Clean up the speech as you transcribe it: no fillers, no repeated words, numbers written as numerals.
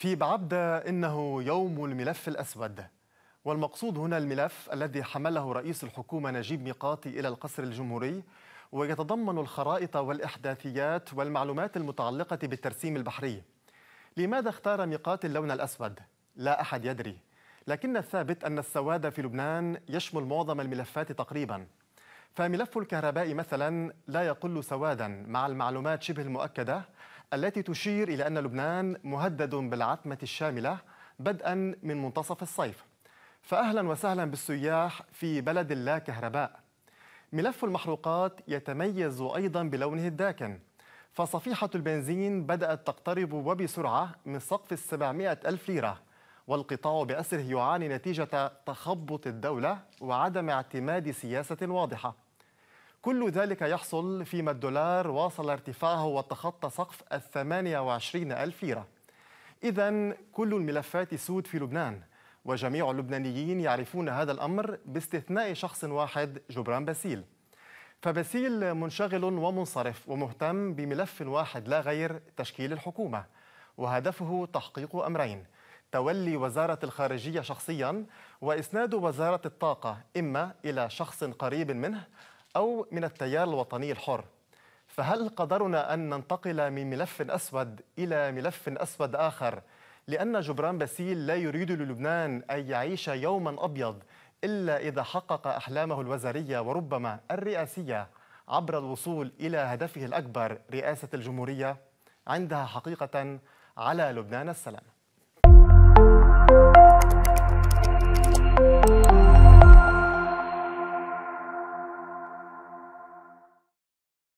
في بعبدة إنه يوم الملف الأسود، والمقصود هنا الملف الذي حمله رئيس الحكومة نجيب ميقاتي إلى القصر الجمهوري، ويتضمن الخرائط والإحداثيات والمعلومات المتعلقة بالترسيم البحري. لماذا اختار ميقاتي اللون الأسود؟ لا أحد يدري، لكن الثابت أن السواد في لبنان يشمل معظم الملفات تقريبا، فملف الكهرباء مثلا لا يقل سوادا مع المعلومات شبه المؤكدة التي تشير إلى أن لبنان مهدد بالعتمة الشاملة بدءا من منتصف الصيف، فأهلا وسهلا بالسياح في بلد لا كهرباء. ملف المحروقات يتميز أيضا بلونه الداكن، فصفيحة البنزين بدأت تقترب وبسرعة من سقف 700,000 ليرة، والقطاع بأسره يعاني نتيجة تخبط الدولة وعدم اعتماد سياسة واضحة. كل ذلك يحصل فيما الدولار واصل ارتفاعه وتخطى سقف 28,000 ليرة. إذن كل الملفات سود في لبنان، وجميع اللبنانيين يعرفون هذا الأمر باستثناء شخص واحد، جبران باسيل. فباسيل منشغل ومنصرف ومهتم بملف واحد لا غير، تشكيل الحكومة، وهدفه تحقيق أمرين: تولي وزارة الخارجية شخصيا، وإسناد وزارة الطاقة إما إلى شخص قريب منه أو من التيار الوطني الحر. فهل قدرنا أن ننتقل من ملف أسود إلى ملف أسود آخر لأن جبران باسيل لا يريد للبنان أن يعيش يوما أبيض إلا إذا حقق أحلامه الوزارية وربما الرئاسية عبر الوصول إلى هدفه الأكبر، رئاسة الجمهورية؟ عندها حقيقة على لبنان السلام.